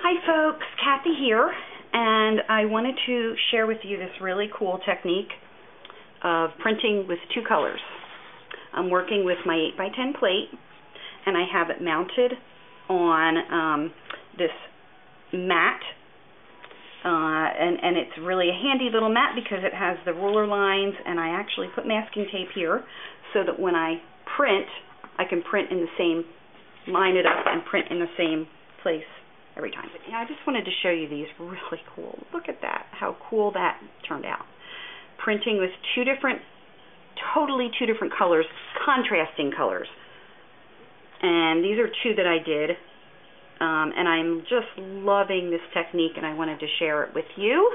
Hi folks, Kathy here, and I wanted to share with you this really cool technique of printing with two colors. I'm working with my 8x10 plate, and I have it mounted on this mat, and it's really a handy little mat because it has the ruler lines, and I actually put masking tape here so that when I print, I can print in the same, line it up and print in the same place every time. But yeah, I just wanted to show you these really cool. Look at that, how cool that turned out. Printing with totally two different colors, contrasting colors. And these are two that I did. And I'm just loving this technique, and I wanted to share it with you.